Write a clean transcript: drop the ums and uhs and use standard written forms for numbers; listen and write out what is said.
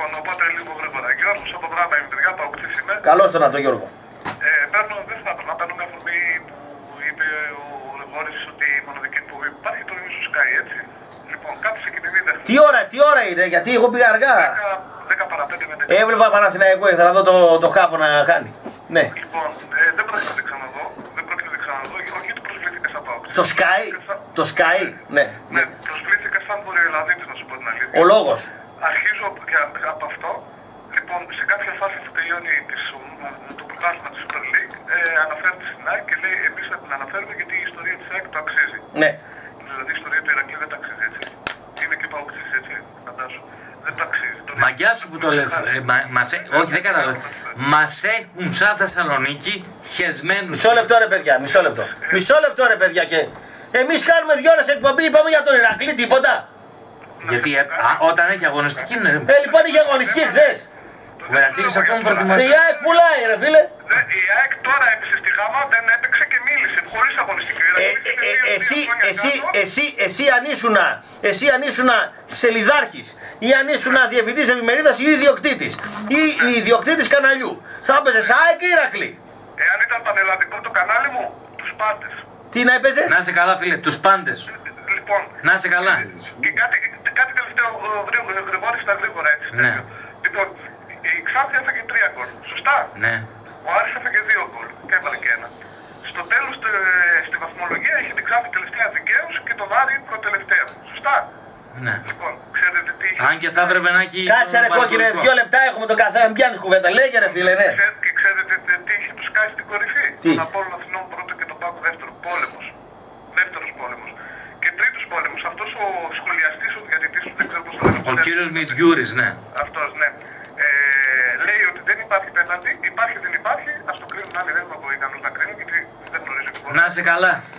Λοιπόν, οπότε λίγο γρήγορα. Γιώργος, αυτό το πράγμα η Μητριά Παοκτής είμαι. Καλώς τον Αντώ Γιώργο. Παίρνω, δεν θα έπρεπε να παίρνω μια αφορμή που είπε ο Γρηγόρης ότι η μοναδική που υπάρχει το ίδιο σκάει, έτσι. Λοιπόν, κάτι σε κινημίδες. Τι ώρα είναι, γιατί εγώ πήγα αργά. 10 παρα 5 με 10. Έβλεπα Παναθηναϊκό, ήθελα να δω το χάβο να χάνει. Ναι. Λοιπόν, δεν πρόκειται να ξαναδώ. Δεν πρόκειται να ξαναδώ. Όχι ότι προσβλήθηκα σαν Παοκτή. Το σκάει. Το σκάει, ναι. Ναι, προσβλήθηκα σαν Βορειοελλαδίτης, να σου πω την αλήθεια. Ο λόγος. Αρχίζω από αυτό. Λοιπόν, σε κάποια φάση που τελειώνει το πρωτάθλημα της Super League, αναφέρεται στην ΑΕΚ και λέει: εμείς θα την αναφέρουμε γιατί η ιστορία της ΑΕΚ το αξίζει. Ναι. Δηλαδή η ιστορία του Ηρακλή δεν τα αξίζει, έτσι. Είναι και Παοκτής, έτσι. Φαντάσου. Δεν τα αξίζει. Μαγκιά σου που το λες. Όχι, δεν καταλαβαίνω. Μας έχουν σαν Θεσσαλονίκη χεσμένους. Μισό λεπτό ρε παιδιά, μισό λεπτό. Μισό λεπτό ρε παιδιά και. Εμείς κάνουμε 2 ώρες εκπομπή, είπαμε για τον Ηρακλή τίποτα. Γιατί όταν έχει αγωνιστική είναι. Λοιπόν είχε αγωνιστική χθες. Ο Ηρακλής ακόμα προετοιμάζεται. Η ΑΕΚ πουλάει ρε φίλε. Η ΑΕΚ τώρα έπαιξε στη Γάμα, δεν έπαιξε και μίλησε. Χωρίς αγωνιστική. Εσύ αν ήσουν σελιδάρχης ή αν ήσουν διευθυντής εφημερίδας ή ιδιοκτήτης ή ιδιοκτήτης καναλιού, θα έπαιζε ΑΕΚ ή Ηρακλή. Εάν ήταν πανελλαδικό το κανάλι μου, τους πάντες. Τι να έπαιζε. Να είσαι καλά φίλε, τους πάντες. Λοιπόν, να είσαι καλά. Και κάτι τελευταίο Γρηγόρη στα γρήγορα έτσι. Ναι. Λοιπόν, η Ξάνθη έφαγε 3 γκολ. Σωστά. Ναι. Ο Άρης έφαγε 2 γκολ και έβαλε και 1. Στο τέλος στη βαθμολογία έχει την Ξάνθη τελευταία δικαίως και τον Άρη προτελευταία. Σωστά. Ναι. Λοιπόν, ξέρετε τι είχε. Αν και θα έπρεπε να έχει. Κάτσε ρε κόκκινε, 2 λεπτά έχουμε τον καθένα. Μην πιάνεις κουβέντα. Λέγε ρε φίλε, ναι. Και ξέρετε τι είχε τους κάνει στην κορυφή. Τον Απόλλωνα Αθηνών πρώτο και τον Πάκο δεύτερο. Πόλεμος. Δεύτερος πόλεμος. Και τρίτος πόλεμος. Αυτός ο σχολιαστής, ο διατητής του, δεν ξέρω πώς το λένε. Ο κύριος Μιτγιούρης, ναι. Αυτός, ναι. Λέει ότι δεν υπάρχει πέναντι, υπάρχει δεν υπάρχει, ας το κρίνουν άλλοι, δεν είμαι ικανός να κρίνω γιατί δεν γνωρίζω. Να είσαι καλά.